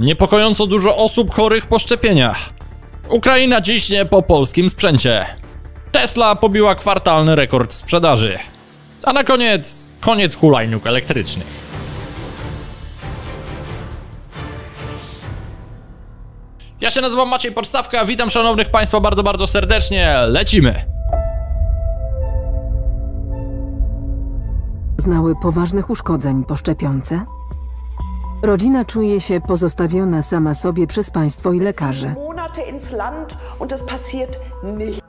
Niepokojąco dużo osób chorych po szczepieniach. Ukraina ciśnie po polskim sprzęcie. Tesla pobiła kwartalny rekord sprzedaży. A na koniec, hulajnóg elektrycznych. Ja się nazywam Maciej Podstawka, witam szanownych państwa bardzo, bardzo serdecznie. Lecimy! Znały poważnych uszkodzeń po szczepionce? Rodzina czuje się pozostawiona sama sobie przez państwo i lekarzy.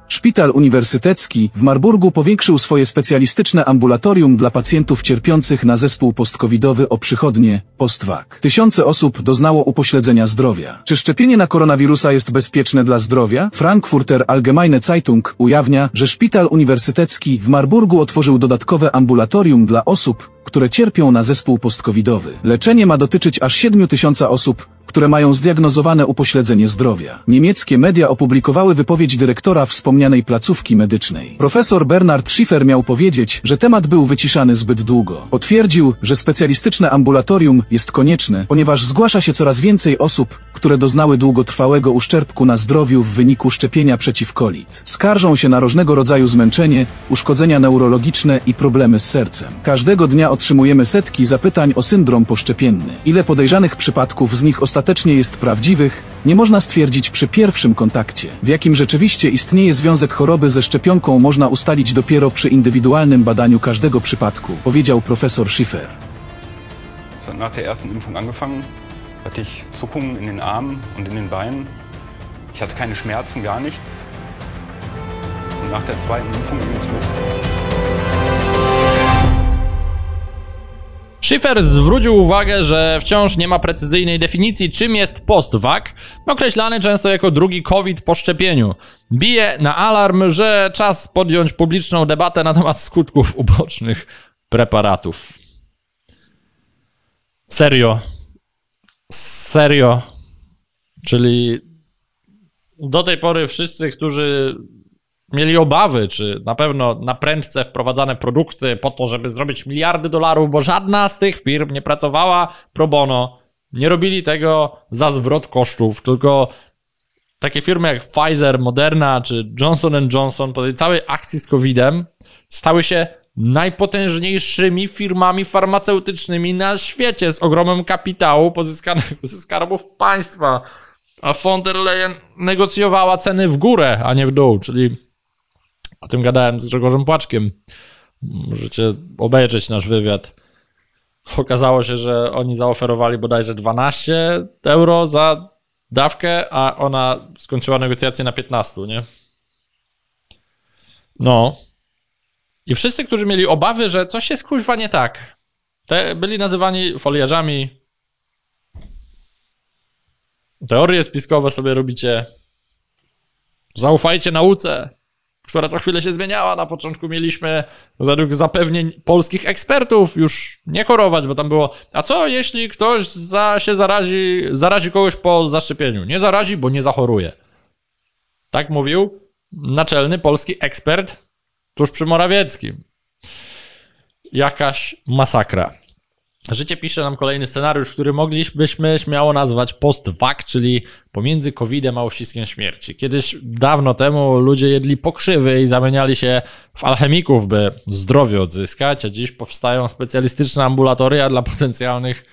Szpital Uniwersytecki w Marburgu powiększył swoje specjalistyczne ambulatorium dla pacjentów cierpiących na zespół postkowidowy o przychodnie post-VAC. Tysiące osób doznało upośledzenia zdrowia. Czy szczepienie na koronawirusa jest bezpieczne dla zdrowia? Frankfurter Allgemeine Zeitung ujawnia, że Szpital Uniwersytecki w Marburgu otworzył dodatkowe ambulatorium dla osób, które cierpią na zespół postkowidowy. Leczenie ma dotyczyć aż 7000 osób, które mają zdiagnozowane upośledzenie zdrowia. Niemieckie media opublikowały wypowiedź dyrektora wspomnianej placówki medycznej. Profesor Bernard Schiffer miał powiedzieć, że temat był wyciszany zbyt długo. Potwierdził, że specjalistyczne ambulatorium jest konieczne, ponieważ zgłasza się coraz więcej osób, które doznały długotrwałego uszczerbku na zdrowiu w wyniku szczepienia przeciw COVID. Skarżą się na różnego rodzaju zmęczenie, uszkodzenia neurologiczne i problemy z sercem. Każdego dnia otrzymujemy setki zapytań o syndrom poszczepienny. Ile podejrzanych przypadków z nich ostatecznie jest prawdziwych, nie można stwierdzić przy pierwszym kontakcie. W jakim rzeczywiście istnieje związek choroby ze szczepionką, można ustalić dopiero przy indywidualnym badaniu każdego przypadku, powiedział profesor Schiffer. Nach der ersten Impfung angefangen, hatte ich Zuckungen in den Armen und in den Beinen. Ich hatte keine Schmerzen, gar nichts. Und nach der zweiten Impfung ging es los. Schiffer zwrócił uwagę, że wciąż nie ma precyzyjnej definicji, czym jest post-VAC, określany często jako drugi COVID po szczepieniu. Bije na alarm, że czas podjąć publiczną debatę na temat skutków ubocznych preparatów. Serio. Serio. Czyli do tej pory wszyscy, którzy mieli obawy, czy na pewno na prędce wprowadzane produkty po to, żeby zrobić miliardy dolarów, bo żadna z tych firm nie pracowała pro bono, nie robili tego za zwrot kosztów, tylko takie firmy jak Pfizer, Moderna czy Johnson & Johnson po tej całej akcji z COVID-em stały się najpotężniejszymi firmami farmaceutycznymi na świecie z ogromem kapitału pozyskanego ze skarbów państwa, a von der Leyen negocjowała ceny w górę, a nie w dół, czyli... O tym gadałem z Grzegorzem Płaczkiem. Możecie obejrzeć nasz wywiad. Okazało się, że oni zaoferowali bodajże 12 euro za dawkę, a ona skończyła negocjacje na 15, nie? No. I wszyscy, którzy mieli obawy, że coś jest kuźwa nie tak, byli nazywani foliarzami. Teorie spiskowe sobie robicie. Zaufajcie nauce, która co chwilę się zmieniała. Na początku mieliśmy według zapewnień polskich ekspertów już nie chorować, bo tam było, a co jeśli ktoś zarazi kogoś po zaszczepieniu? Nie zarazi, bo nie zachoruje. Tak mówił naczelny polski ekspert tuż przy Morawieckim. Jakaś masakra. Życie pisze nam kolejny scenariusz, który moglibyśmy śmiało nazwać post-VAC, czyli pomiędzy COVID-em a uściskiem śmierci. Kiedyś dawno temu ludzie jedli pokrzywy i zamieniali się w alchemików, by zdrowie odzyskać, a dziś powstają specjalistyczne ambulatoria dla potencjalnych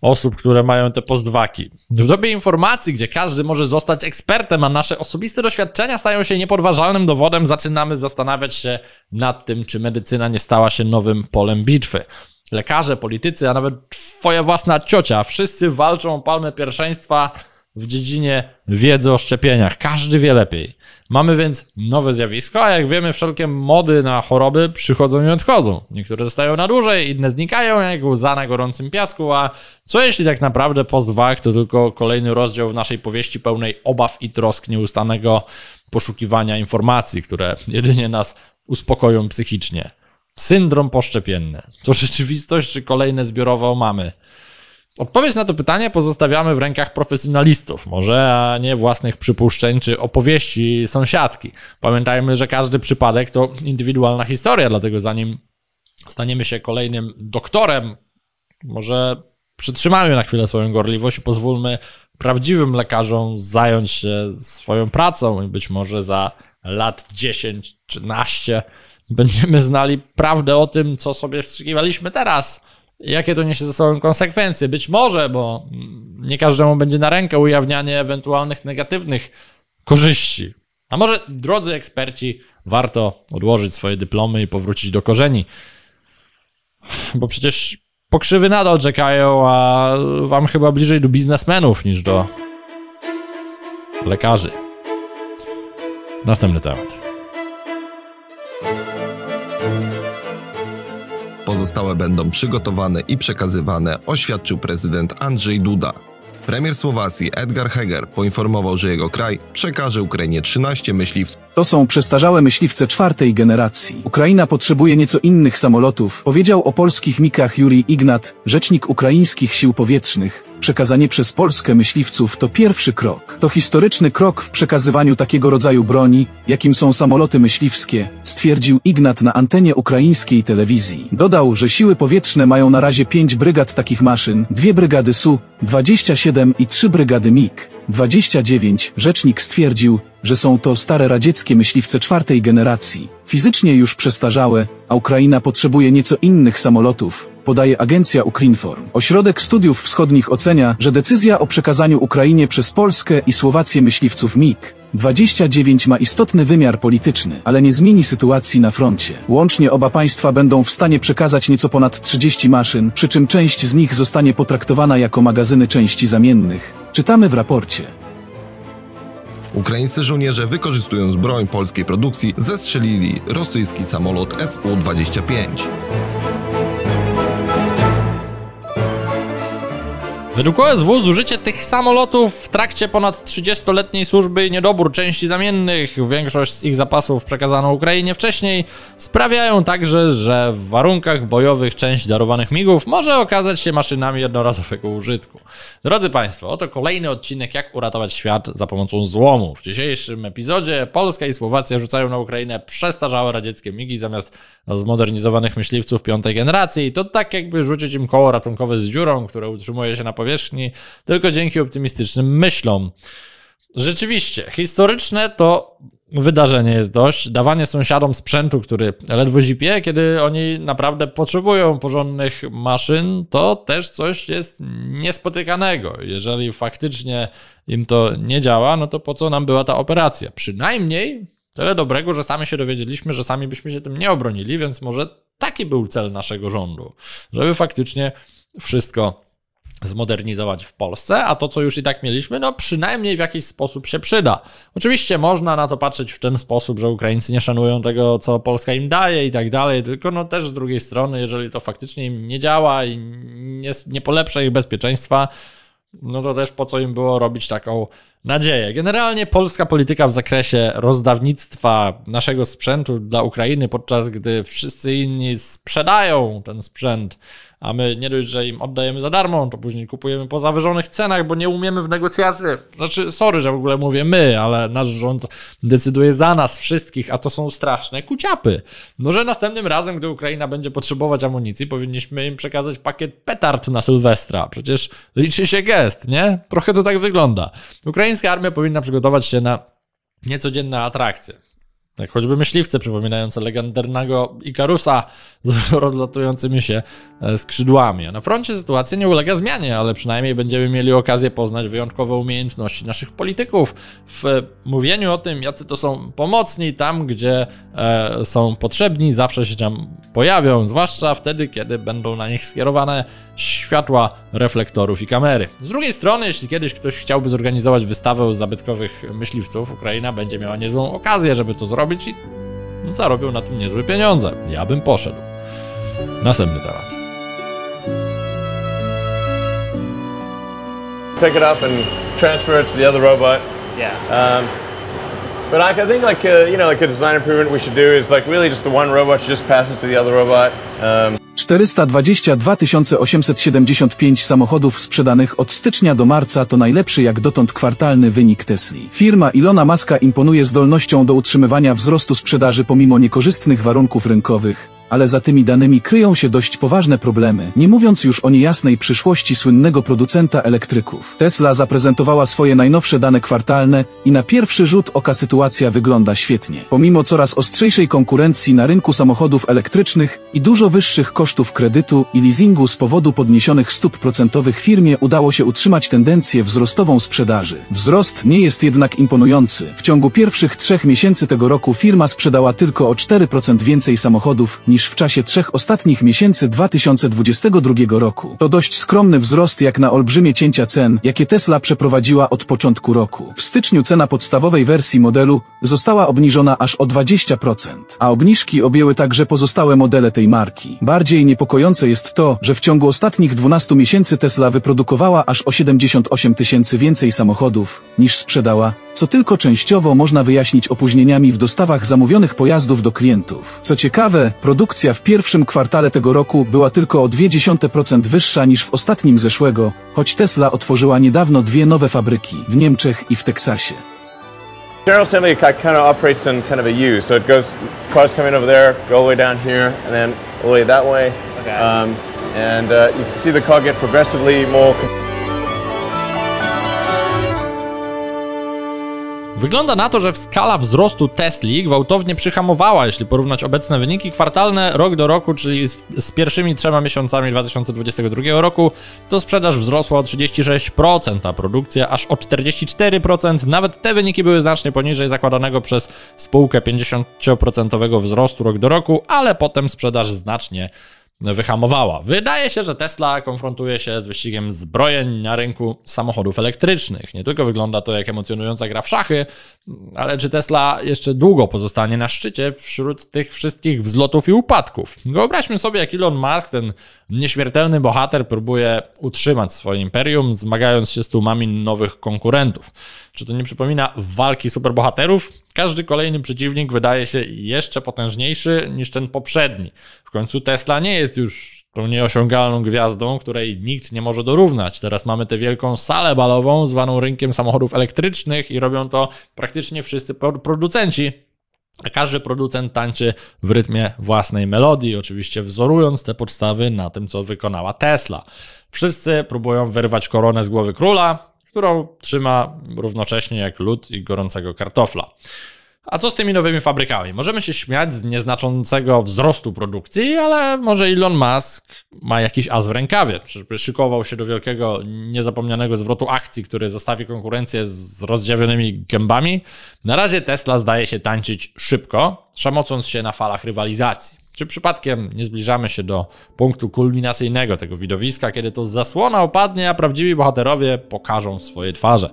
osób, które mają te post-VAC-i. W dobie informacji, gdzie każdy może zostać ekspertem, a nasze osobiste doświadczenia stają się niepodważalnym dowodem, zaczynamy zastanawiać się nad tym, czy medycyna nie stała się nowym polem bitwy. Lekarze, politycy, a nawet twoja własna ciocia, wszyscy walczą o palmę pierwszeństwa w dziedzinie wiedzy o szczepieniach. Każdy wie lepiej. Mamy więc nowe zjawisko, a jak wiemy, wszelkie mody na choroby przychodzą i odchodzą. Niektóre zostają na dłużej, inne znikają jak łza na gorącym piasku, a co jeśli tak naprawdę post-VAC to tylko kolejny rozdział w naszej powieści pełnej obaw i trosk nieustannego poszukiwania informacji, które jedynie nas uspokoją psychicznie. Syndrom poszczepienny. To rzeczywistość, czy kolejne zbiorowe omamy? Odpowiedź na to pytanie pozostawiamy w rękach profesjonalistów, może, a nie własnych przypuszczeń czy opowieści sąsiadki. Pamiętajmy, że każdy przypadek to indywidualna historia, dlatego zanim staniemy się kolejnym doktorem, może przytrzymajmy na chwilę swoją gorliwość i pozwólmy prawdziwym lekarzom zająć się swoją pracą i być może za lat 10, 13 będziemy znali prawdę o tym, co sobie wstrzykiwaliśmy teraz. Jakie to niesie ze sobą konsekwencje? Być może, bo nie każdemu będzie na rękę ujawnianie ewentualnych negatywnych korzyści. A może, drodzy eksperci, warto odłożyć swoje dyplomy i powrócić do korzeni? Bo przecież pokrzywy nadal czekają, a wam chyba bliżej do biznesmenów niż do lekarzy. Następny temat. Pozostałe będą przygotowane i przekazywane, oświadczył prezydent Andrzej Duda. Premier Słowacji Edgar Heger poinformował, że jego kraj przekaże Ukrainie 13 myśliwców. To są przestarzałe myśliwce czwartej generacji. Ukraina potrzebuje nieco innych samolotów, powiedział o polskich MiG-ach Juriy Ihnat, rzecznik ukraińskich sił powietrznych. Przekazanie przez Polskę myśliwców to pierwszy krok. To historyczny krok w przekazywaniu takiego rodzaju broni, jakim są samoloty myśliwskie, stwierdził Ignat na antenie ukraińskiej telewizji. Dodał, że siły powietrzne mają na razie 5 brygad takich maszyn, 2 brygady Su-27 i 3 brygady MiG-29. Rzecznik stwierdził, że są to stare radzieckie myśliwce czwartej generacji, fizycznie już przestarzałe, a Ukraina potrzebuje nieco innych samolotów, podaje agencja Ukrinform. Ośrodek Studiów Wschodnich ocenia, że decyzja o przekazaniu Ukrainie przez Polskę i Słowację myśliwców MiG-29 ma istotny wymiar polityczny, ale nie zmieni sytuacji na froncie. Łącznie oba państwa będą w stanie przekazać nieco ponad 30 maszyn, przy czym część z nich zostanie potraktowana jako magazyny części zamiennych. Czytamy w raporcie. Ukraińscy żołnierze, wykorzystując broń polskiej produkcji, zestrzelili rosyjski samolot Su-25. Według OSW zużycie tych samolotów w trakcie ponad 30-letniej służby i niedobór części zamiennych, większość z ich zapasów przekazano Ukrainie wcześniej, sprawiają także, że w warunkach bojowych część darowanych migów może okazać się maszynami jednorazowego użytku. Drodzy Państwo, oto kolejny odcinek Jak uratować świat za pomocą złomu. W dzisiejszym epizodzie Polska i Słowacja rzucają na Ukrainę przestarzałe radzieckie migi zamiast zmodernizowanych myśliwców piątej generacji. I to tak jakby rzucić im koło ratunkowe z dziurą, które utrzymuje się na powierzchni, tylko dzięki optymistycznym myślom. Rzeczywiście, historyczne to wydarzenie jest dość. Dawanie sąsiadom sprzętu, który ledwo zipie, kiedy oni naprawdę potrzebują porządnych maszyn, to też coś jest niespotykanego. Jeżeli faktycznie im to nie działa, no to po co nam była ta operacja? Przynajmniej tyle dobrego, że sami się dowiedzieliśmy, że sami byśmy się tym nie obronili, więc może taki był cel naszego rządu, żeby faktycznie wszystko zmodernizować w Polsce, a to, co już i tak mieliśmy, no przynajmniej w jakiś sposób się przyda. Oczywiście można na to patrzeć w ten sposób, że Ukraińcy nie szanują tego, co Polska im daje i tak dalej, tylko no też z drugiej strony, jeżeli to faktycznie im nie działa i nie polepsza ich bezpieczeństwa, no to też po co im było robić taką nadzieję. Generalnie polska polityka w zakresie rozdawnictwa naszego sprzętu dla Ukrainy, podczas gdy wszyscy inni sprzedają ten sprzęt, a my nie dość, że im oddajemy za darmo, to później kupujemy po zawyżonych cenach, bo nie umiemy w negocjacje. Znaczy, sorry, że w ogóle mówię my, ale nasz rząd decyduje za nas wszystkich, a to są straszne kuciapy. Może następnym razem, gdy Ukraina będzie potrzebować amunicji, powinniśmy im przekazać pakiet petard na Sylwestra. Przecież liczy się gest, nie? Trochę to tak wygląda. Ukraińska armia powinna przygotować się na niecodzienne atrakcje. Jak choćby myśliwce przypominające legendarnego Ikarusa z rozlatującymi się skrzydłami. A na froncie sytuacja nie ulega zmianie, ale przynajmniej będziemy mieli okazję poznać wyjątkowe umiejętności naszych polityków w mówieniu o tym, jacy to są pomocni tam, gdzie są potrzebni, zawsze się tam pojawią, zwłaszcza wtedy, kiedy będą na nich skierowane światła reflektorów i kamery. Z drugiej strony, jeśli kiedyś ktoś chciałby zorganizować wystawę z zabytkowych myśliwców, Ukraina będzie miała niezłą okazję, żeby to zrobić i zarobią na tym niezłe pieniądze. Ja bym poszedł. Następny temat. Pick it up and transfer it to the other robot. Yeah. But I think like you know like a design improvement we should do is like really just the one robot should just pass it to the other robot. 422 875 samochodów sprzedanych od stycznia do marca to najlepszy jak dotąd kwartalny wynik Tesli. Firma Elona Muska imponuje zdolnością do utrzymywania wzrostu sprzedaży pomimo niekorzystnych warunków rynkowych, ale za tymi danymi kryją się dość poważne problemy, nie mówiąc już o niejasnej przyszłości słynnego producenta elektryków. Tesla zaprezentowała swoje najnowsze dane kwartalne i na pierwszy rzut oka sytuacja wygląda świetnie. Pomimo coraz ostrzejszej konkurencji na rynku samochodów elektrycznych i dużo wyższych kosztów kredytu i leasingu z powodu podniesionych stóp procentowych firmie udało się utrzymać tendencję wzrostową sprzedaży. Wzrost nie jest jednak imponujący. W ciągu pierwszych 3 miesięcy tego roku firma sprzedała tylko o 4% więcej samochodów niż w czasie 3 ostatnich miesięcy 2022 roku. To dość skromny wzrost jak na olbrzymie cięcia cen, jakie Tesla przeprowadziła od początku roku. W styczniu cena podstawowej wersji modelu została obniżona aż o 20%, a obniżki objęły także pozostałe modele tej marki. Bardziej niepokojące jest to, że w ciągu ostatnich 12 miesięcy Tesla wyprodukowała aż o 78 tysięcy więcej samochodów niż sprzedała, co tylko częściowo można wyjaśnić opóźnieniami w dostawach zamówionych pojazdów do klientów. Co ciekawe, produkcja w pierwszym kwartale tego roku była tylko o 0,2% wyższa niż w ostatnim zeszłego, choć Tesla otworzyła niedawno 2 nowe fabryki w Niemczech i w Teksasie. General assembly kind of operates in kind of a U, so it goes, cars come in over there, go all the way down here, and then all the way that way. Okay. You can see the car get progressively more. Wygląda na to, że skala wzrostu Tesli gwałtownie przyhamowała, jeśli porównać obecne wyniki kwartalne rok do roku, czyli z pierwszymi 3 miesiącami 2022 roku, to sprzedaż wzrosła o 36%, a produkcja aż o 44%. Nawet te wyniki były znacznie poniżej zakładanego przez spółkę 50% wzrostu rok do roku, ale potem sprzedaż znacznie wyhamowała. Wydaje się, że Tesla konfrontuje się z wyścigiem zbrojeń na rynku samochodów elektrycznych. Nie tylko wygląda to jak emocjonująca gra w szachy, ale czy Tesla jeszcze długo pozostanie na szczycie wśród tych wszystkich wzlotów i upadków? Wyobraźmy sobie, jak Elon Musk, ten nieśmiertelny bohater, próbuje utrzymać swoje imperium, zmagając się z tłumami nowych konkurentów. Czy to nie przypomina walki superbohaterów? Każdy kolejny przeciwnik wydaje się jeszcze potężniejszy niż ten poprzedni. W końcu Tesla nie jest już tą nieosiągalną gwiazdą, której nikt nie może dorównać. Teraz mamy tę wielką salę balową zwaną rynkiem samochodów elektrycznych i robią to praktycznie wszyscy producenci. A każdy producent tańczy w rytmie własnej melodii, oczywiście wzorując te podstawy na tym, co wykonała Tesla. Wszyscy próbują wyrwać koronę z głowy króla, którą trzyma równocześnie jak lód i gorącego kartofla. A co z tymi nowymi fabrykami? Możemy się śmiać z nieznaczącego wzrostu produkcji, ale może Elon Musk ma jakiś as w rękawie. Czyżby szykował się do wielkiego, niezapomnianego zwrotu akcji, który zostawi konkurencję z rozdziawionymi gębami? Na razie Tesla zdaje się tańczyć szybko, szamocąc się na falach rywalizacji. Czy przypadkiem nie zbliżamy się do punktu kulminacyjnego tego widowiska, kiedy to zasłona opadnie, a prawdziwi bohaterowie pokażą swoje twarze?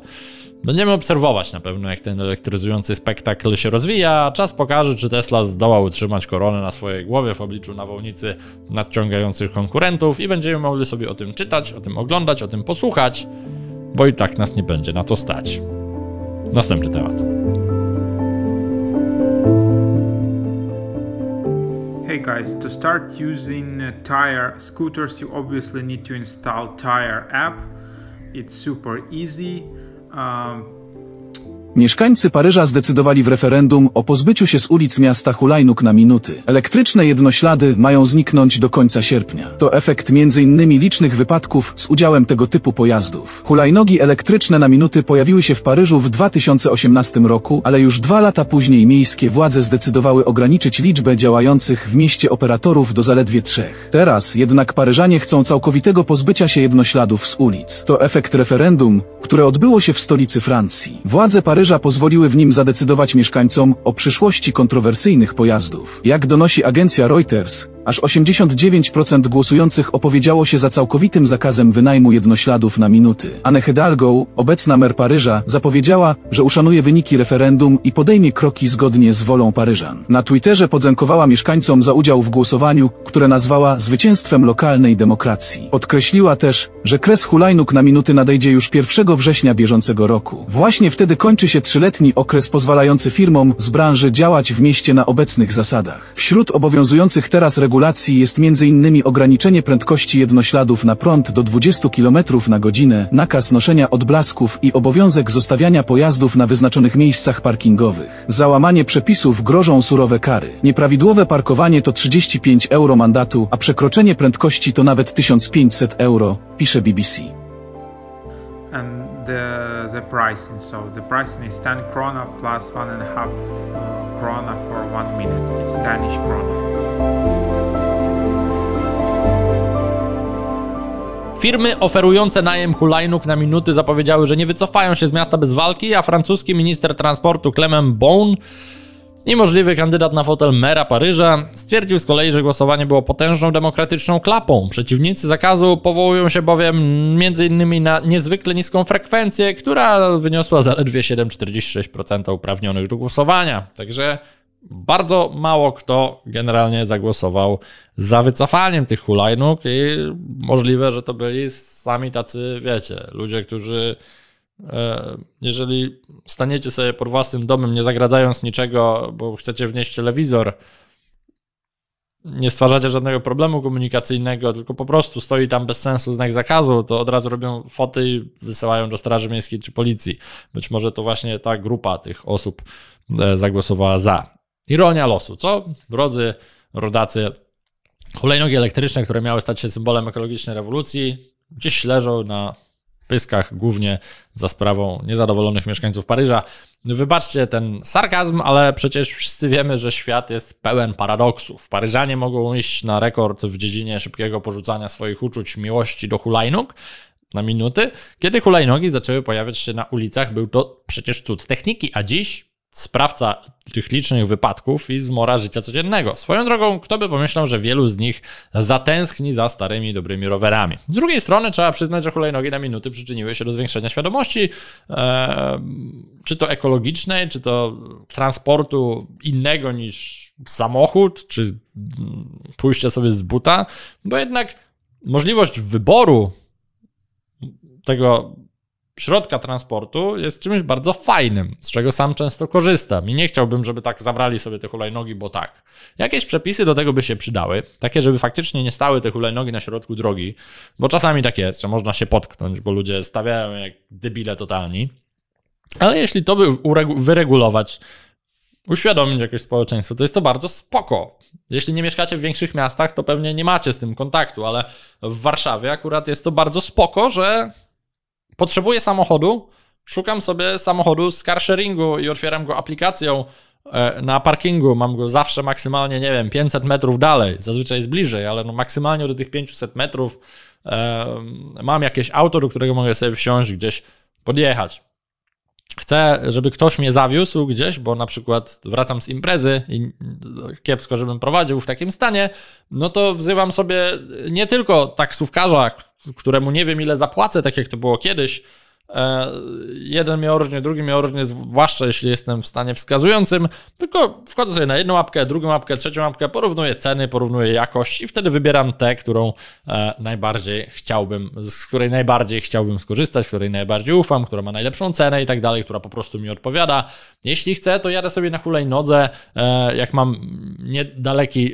Będziemy obserwować na pewno, jak ten elektryzujący spektakl się rozwija, a czas pokaże, czy Tesla zdoła utrzymać koronę na swojej głowie w obliczu nawałnicy nadciągających konkurentów i będziemy mogli sobie o tym czytać, o tym oglądać, o tym posłuchać, bo i tak nas nie będzie na to stać. Następny temat. Hey guys, to start using tire scooters, you obviously need to install Tire app. It's super easy. Mieszkańcy Paryża zdecydowali w referendum o pozbyciu się z ulic miasta hulajnóg na minuty. Elektryczne jednoślady mają zniknąć do końca sierpnia. To efekt m.in. licznych wypadków z udziałem tego typu pojazdów. Hulajnogi elektryczne na minuty pojawiły się w Paryżu w 2018 roku, ale już 2 lata później miejskie władze zdecydowały ograniczyć liczbę działających w mieście operatorów do zaledwie 3. Teraz jednak Paryżanie chcą całkowitego pozbycia się jednośladów z ulic. To efekt referendum, które odbyło się w stolicy Francji. Władze Paryża pozwoliły w nim zadecydować mieszkańcom o przyszłości kontrowersyjnych pojazdów. Jak donosi agencja Reuters, aż 89% głosujących opowiedziało się za całkowitym zakazem wynajmu jednośladów na minuty. Anne Hidalgo, obecna mer Paryża, zapowiedziała, że uszanuje wyniki referendum i podejmie kroki zgodnie z wolą Paryżan. Na Twitterze podziękowała mieszkańcom za udział w głosowaniu, które nazwała zwycięstwem lokalnej demokracji. Podkreśliła też, że kres hulajnóg na minuty nadejdzie już 1 września bieżącego roku. Właśnie wtedy kończy się 3-letni okres pozwalający firmom z branży działać w mieście na obecnych zasadach. Wśród obowiązujących teraz regulacji regulacji jest m.in. ograniczenie prędkości jednośladów na prąd do 20 km na godzinę, nakaz noszenia odblasków i obowiązek zostawiania pojazdów na wyznaczonych miejscach parkingowych. Za łamanie przepisów grożą surowe kary. Nieprawidłowe parkowanie to 35 euro mandatu, a przekroczenie prędkości to nawet 1500 euro, pisze BBC. The pricing. So the pricing is 10 krona plus 1.5 krona for 1 minute. It's Danish krona. Firmy oferujące najem hulajnóg na minuty zapowiedziały, że nie wycofają się z miasta bez walki, a francuski minister transportu Clément Beaune, niemożliwy kandydat na fotel mera Paryża, stwierdził z kolei, że głosowanie było potężną demokratyczną klapą. Przeciwnicy zakazu powołują się bowiem m.in. na niezwykle niską frekwencję, która wyniosła zaledwie 7,46% uprawnionych do głosowania. Także bardzo mało kto generalnie zagłosował za wycofaniem tych hulajnóg i możliwe, że to byli sami tacy, wiecie, ludzie, którzy jeżeli staniecie sobie pod własnym domem, nie zagradzając niczego, bo chcecie wnieść telewizor, nie stwarzacie żadnego problemu komunikacyjnego, tylko po prostu stoi tam bez sensu znak zakazu, to od razu robią foty i wysyłają do Straży Miejskiej czy Policji. Być może to właśnie ta grupa tych osób zagłosowała za. Ironia losu, co? Drodzy rodacy, hulajnogi elektryczne, które miały stać się symbolem ekologicznej rewolucji, gdzieś leżą na pyskach, głównie za sprawą niezadowolonych mieszkańców Paryża. Wybaczcie ten sarkazm, ale przecież wszyscy wiemy, że świat jest pełen paradoksów. Paryżanie mogą iść na rekord w dziedzinie szybkiego porzucania swoich uczuć miłości do hulajnóg na minuty. Kiedy hulajnogi zaczęły pojawiać się na ulicach, był to przecież cud techniki, a dziś sprawca tych licznych wypadków i zmora życia codziennego. Swoją drogą, kto by pomyślał, że wielu z nich zatęskni za starymi, dobrymi rowerami. Z drugiej strony trzeba przyznać, że hulajnogi na minuty przyczyniły się do zwiększenia świadomości, czy to ekologicznej, czy to transportu innego niż samochód, czy pójście sobie z buta, bo jednak możliwość wyboru tego środka transportu jest czymś bardzo fajnym, z czego sam często korzystam i nie chciałbym, żeby tak zabrali sobie te hulajnogi, bo tak. Jakieś przepisy do tego by się przydały, takie, żeby faktycznie nie stały te hulajnogi na środku drogi, bo czasami tak jest, że można się potknąć, bo ludzie stawiają jak debile totalni, ale jeśli to by wyregulować, uświadomić jakieś społeczeństwo, to jest to bardzo spoko. Jeśli nie mieszkacie w większych miastach, to pewnie nie macie z tym kontaktu, ale w Warszawie akurat jest to bardzo spoko, że potrzebuję samochodu, szukam sobie samochodu z carsharingu i otwieram go aplikacją na parkingu. Mam go zawsze maksymalnie, nie wiem, 500 metrów dalej, zazwyczaj jest bliżej, ale no maksymalnie do tych 500 metrów mam jakieś auto, do którego mogę sobie wsiąść, gdzieś podjechać. Chcę, żeby ktoś mnie zawiózł gdzieś, bo na przykład wracam z imprezy i kiepsko, żebym prowadził w takim stanie, no to wzywam sobie nie tylko taksówkarza, któremu nie wiem ile zapłacę, tak jak to było kiedyś. Jeden mnie orżnie, drugi mnie orżnie, zwłaszcza jeśli jestem w stanie wskazującym, tylko wchodzę sobie na jedną łapkę, drugą łapkę, trzecią łapkę, porównuję ceny, porównuję jakość i wtedy wybieram tę, którą najbardziej chciałbym, z której najbardziej chciałbym skorzystać, której najbardziej ufam, która ma najlepszą cenę i tak dalej, która po prostu mi odpowiada. Jeśli chcę, to jadę sobie na hulajnodze, jak mam niedaleki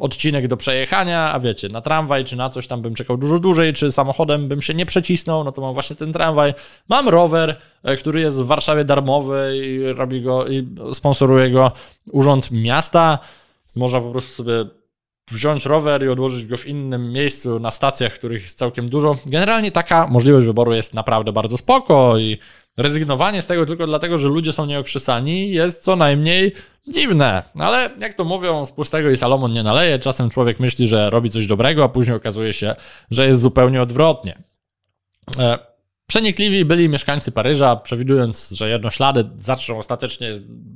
odcinek do przejechania, a wiecie, na tramwaj czy na coś tam bym czekał dużo dłużej, czy samochodem bym się nie przecisnął, no to mam właśnie ten tramwaj. Mam rower, który jest w Warszawie darmowy i robi go i sponsoruje go Urząd Miasta. Można po prostu sobie wziąć rower i odłożyć go w innym miejscu na stacjach, których jest całkiem dużo. Generalnie taka możliwość wyboru jest naprawdę bardzo spoko i rezygnowanie z tego tylko dlatego, że ludzie są nieokrzesani jest co najmniej dziwne. Ale jak to mówią, z pustego i Salomon nie naleje. Czasem człowiek myśli, że robi coś dobrego, a później okazuje się, że jest zupełnie odwrotnie. Przenikliwi byli mieszkańcy Paryża, przewidując, że jednoślady zaczną ostatecznie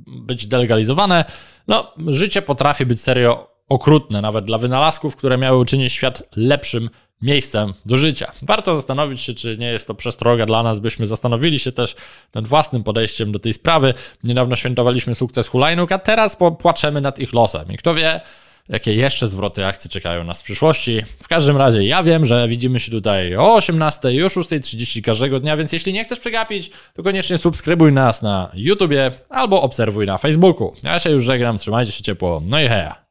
być delegalizowane. No, życie potrafi być serio okrutne, nawet dla wynalazków, które miały uczynić świat lepszym miejscem do życia. Warto zastanowić się, czy nie jest to przestroga dla nas, byśmy zastanowili się też nad własnym podejściem do tej sprawy. Niedawno świętowaliśmy sukces hulajnóg, a teraz płaczemy nad ich losem. I kto wie, jakie jeszcze zwroty akcji czekają nas w przyszłości. W każdym razie ja wiem, że widzimy się tutaj o 18:00 i o 6:30 każdego dnia, więc jeśli nie chcesz przegapić, to koniecznie subskrybuj nas na YouTubie albo obserwuj na Facebooku. Ja się już żegnam, trzymajcie się ciepło, no i heja!